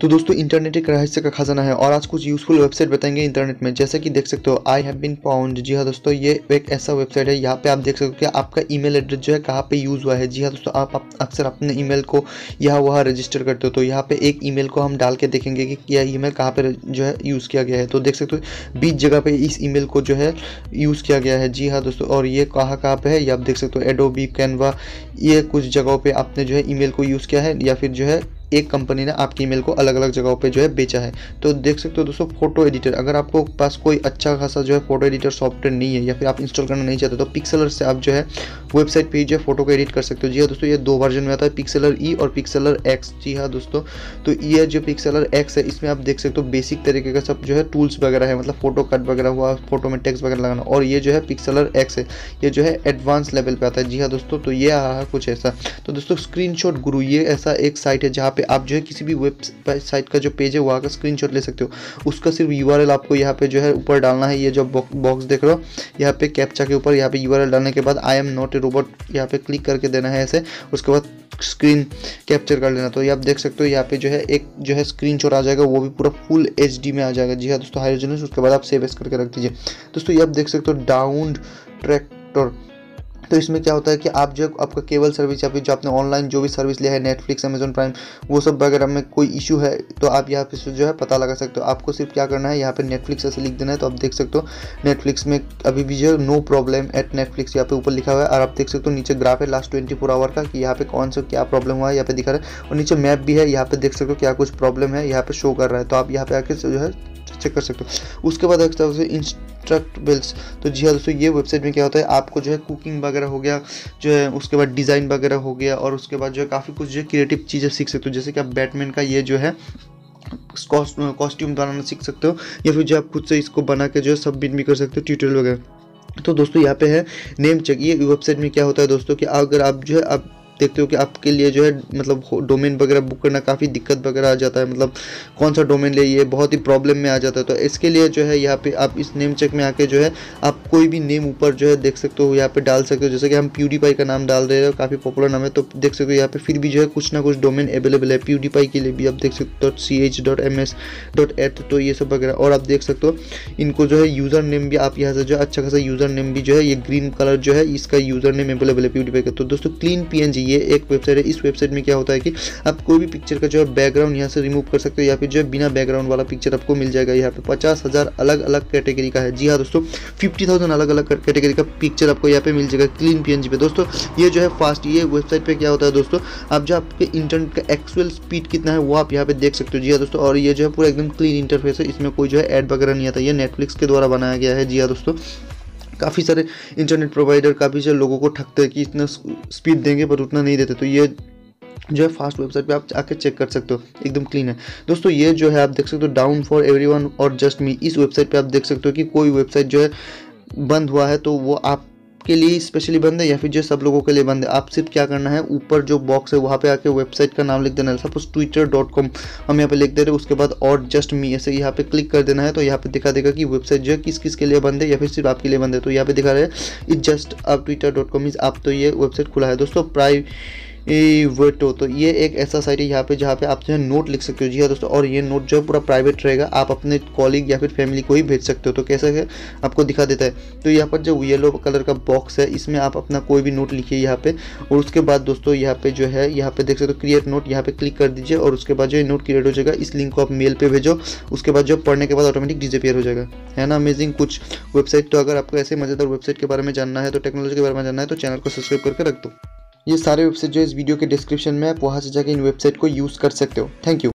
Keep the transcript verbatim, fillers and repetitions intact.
तो दोस्तों इंटरनेट एक रहस्य का खजाना है और आज कुछ यूजफुल वेबसाइट बताएंगे इंटरनेट में। जैसे कि देख सकते हो आई हैव बीन पाउंड। जी हाँ दोस्तों, ये एक ऐसा वेबसाइट है, यहाँ पे आप देख सकते हो कि आपका ईमेल एड्रेस जो है कहाँ पे यूज हुआ है। जी हाँ दोस्तों, आप अक्सर अपने ईमेल को यहाँ वहाँ रजिस्टर करते हो, तो यहाँ पे एक ईमेल को हम डाल के देखेंगे कि यह ईमेल कहाँ पे जो है यूज़ किया गया है। तो देख सकते हो बीस जगह पे इस ईमेल को जो है यूज़ किया गया है। जी हाँ दोस्तों, और ये कहाँ कहाँ पे है ये आप देख सकते हो। एडोबी, कैनवा, ये कुछ जगहों पे आपने जो है ईमेल को यूज़ किया है, या फिर जो है एक कंपनी ने आपकी ईमेल को अलग अलग जगहों पे जो है बेचा है। तो देख सकते हो दोस्तों फोटो एडिटर, अगर आपको पास कोई अच्छा खासा जो है फोटो एडिटर सॉफ्टवेयर नहीं है या फिर आप इंस्टॉल करना नहीं चाहते तो पिक्सलर से आप जो है वेबसाइट पे जो है फोटो को एडिट कर सकते हो। जी हाँ दोस्तों, ये दो वर्जन में आता है, पिक्सलर ई और पिक्सलर एक्स। जी हाँ दोस्तों, तो ये जो पिक्सलर एक्स है इसमें आप देख सकते हो बेसिक तरीके का सब जो है टूल्स वगैरह है, मतलब फोटो कट वगैरह हुआ, फोटो में टेक्स्ट वगैरह लगाना। और ये जो है पिक्सलर एक्स है ये जो है एडवांस लेवल पर आता है। जी हाँ दोस्तों, तो ये आ कुछ ऐसा। तो दोस्तों स्क्रीनशॉट गुरु ये ऐसा एक साइट है जहाँ आप जो है किसी भी वेबसाइट का जो पेज है वहाँ का स्क्रीनशॉट ले सकते हो, उसका सिर्फ यूआरएल आपको यहाँ पे जो है ऊपर डालना है। ये जो बॉक्स देख रहे हो यहाँ पे कैप्चा के ऊपर यहाँ पे यूआरएल डालने के बाद I am not a robot यहाँ पे क्लिक करके देना है ऐसे, उसके बाद स्क्रीन कैप्चर कर लेना। तो ये आप देख सकते हो यहाँ पे जो है एक जो है स्क्रीनशॉट आ जाएगा, वो भी पूरा फुल एचडी में आ जाएगा। जी हाँ दोस्तों, हाई रेजोल्यूशन। उसके बाद आप सेव एज करके रख दीजिए। दोस्तों ये आप देख सकते हो डाउनडेटेक्टर। तो इसमें क्या होता है कि आप जो आपका केबल सर्विस या फिर जो आपने ऑनलाइन जो भी सर्विस लिया है, नेटफ्लिक्स, अमेजॉन प्राइम, वो सब वगैरह में कोई इशू है तो आप यहाँ पे जो है पता लगा सकते हो। आपको सिर्फ क्या करना है, यहाँ पे नेटफ्लिक्स ऐसे लिख देना है। तो आप देख सकते हो नेटफ्लिक्स में अभी भी जो नो प्रॉब्लम एट नेटफ्लिक्स यहाँ पे ऊपर लिखा हुआ है, और आप देख सकते हो नीचे ग्राफ है लास्ट ट्वेंटी फोर आवर का कि यहाँ पे कौन सा क्या प्रॉब्लम हुआ है यहाँ पे दिखा रहा है, और नीचे मैप भी है, यहाँ पे देख सकते हो क्या कुछ प्रॉब्लम है यहाँ पे शो कर रहा है। तो आप यहाँ पे आके जो है चेक कर सकते हो। उसके बाद इंस्ट्रक्टबल्स। तो जी हाँ दोस्तों, ये वेबसाइट में क्या होता है आपको जो है कुकिंग वगैरह हो गया जो है, उसके बाद डिज़ाइन वगैरह हो गया, और उसके बाद जो है काफ़ी कुछ जो है क्रिएटिव चीज़ें सीख सकते हो। जैसे कि आप बैटमैन का ये जो है कॉस्ट्यूम बनाना सीख सकते हो, या फिर जो आप खुद से इसको बना के जो है सबमिट भी कर सकते हो ट्यूटोरियल वगैरह। तो दोस्तों यहाँ पे है नेमचेक। ये वेबसाइट में क्या होता है दोस्तों कि अगर आप जो है आप देखते हो कि आपके लिए जो है मतलब डोमेन वगैरह बुक करना काफ़ी दिक्कत वगैरह आ जाता है, मतलब कौन सा डोमेन ले, ये बहुत ही प्रॉब्लम में आ जाता है। तो इसके लिए जो है यहाँ पे आप इस नेम चेक में आके जो है आप कोई भी नेम ऊपर जो है देख सकते हो, यहाँ पे डाल सकते हो। जैसे कि हम PewDiePie का नाम डाल रहे हैं, काफ़ी पॉपुलर नाम है, तो देख सकते हो यहाँ पे फिर भी जो है कुछ ना कुछ डोमेन अवेलेबल है PewDiePie के लिए भी। आप देख सकते हो .ch.ms.at, तो ये सब वगैरह। और आप देख सकते हो इनको जो है यूज़र नेम भी आप यहाँ से जो है अच्छा खासा यूज़र नेम भी जो है, ये ग्रीन कलर जो है इसका यूज़र नेम अवेलेबल है PewDiePie का। तो दोस्तों क्लीन पीएनजी ये एक वेबसाइट है। इस वेबसाइट में क्या होता है कि आप कोई भी पिक्चर का जो है बैकग्राउंड यहाँ से रिमूव कर सकते हो, या फिर जो है बिना बैकग्राउंड वाला पिक्चर आपको मिल जाएगा। यहाँ पे पचास हज़ार अलग अलग कैटेगरी का है। जी हाँ दोस्तों, फिफ्टी थाउजेंड अलग अलग कैटेगरी का पिक्चर आपको यहाँ पे मिल जाएगा क्लीन पीएनजी पे। दोस्तों ये जो है फास्ट, ये वेबसाइट पे क्या होता है दोस्तों आप जो आपके इंटरनेट का एक्चुअल स्पीड कितना है वो आप यहाँ पे देख सकते हो। जी हाँ दोस्तों, और ये जो है पूरा एकदम क्लीन इंटरफेस है, इसमें कोई जो है एड वगैरह नहीं आता। ये नेटफ्लिक्स के द्वारा बनाया गया है। जी हाँ दोस्तों, काफ़ी सारे इंटरनेट प्रोवाइडर काफ़ी सारे लोगों को ठगते हैं कि इतना स्पीड देंगे पर उतना नहीं देते। तो ये जो है फास्ट वेबसाइट पे आप आके चेक कर सकते हो, एकदम क्लीन है। दोस्तों ये जो है आप देख सकते हो डाउन फॉर एवरीवन और जस्ट मी। इस वेबसाइट पे आप देख सकते हो कि कोई वेबसाइट जो है बंद हुआ है तो वो आप के लिए स्पेशली बंद है या फिर जो सब लोगों के लिए बंद है। आप सिर्फ क्या करना है, ऊपर जो बॉक्स है वहाँ पे आके वेबसाइट का नाम लिख देना है। सपोज ट्विटर डॉट कॉम हम यहाँ पे लिख दे रहे हैं, उसके बाद और जस्ट मी ऐसे यहाँ पे क्लिक कर देना है। तो यहाँ पे दिखा देगा कि वेबसाइट जो है किस किस के लिए बंद है या फिर सिर्फ आपके लिए बंद है। तो यहाँ पे दिखा रहे हैं इट जस्ट आप ट्विटर डॉट कॉम इज आप, तो ये वेबसाइट खुला है। दोस्तों प्राइव वेटो, तो ये एक ऐसा साइट है यहाँ पे जहाँ पे आप जो है नोट लिख सकते हो। जी हाँ दोस्तों, और ये नोट जो है पूरा प्राइवेट रहेगा, आप अपने कॉलीग या फिर फैमिली को ही भेज सकते हो। तो कैसा है आपको दिखा देता है। तो यहाँ पर जो येलो कलर का बॉक्स है इसमें आप अपना कोई भी नोट लिखिए यहाँ पे, और उसके बाद दोस्तों यहाँ पे जो है यहाँ पे देख सकते हो क्रिएट नोट, यहाँ पे क्लिक कर दीजिए और उसके बाद जो ये नोट क्रिएट हो जाएगा। इस लिंक को आप मेल पर भेजो, उसके बाद जो पढ़ने के बाद ऑटोमेटिक डिसअपीयर हो जाएगा। है ना अमेजिंग कुछ वेबसाइट। तो अगर आपको ऐसे मज़ेदार वेबसाइट के बारे में जानना है, तो टेक्नोलॉजी के बारे में जानना है, तो चैनल को सब्सक्राइब करके रख दो। ये सारे वेबसाइट जो इस वीडियो के डिस्क्रिप्शन में है, आप वहाँ से जाके इन वेबसाइट को यूज़ कर सकते हो। Thank you.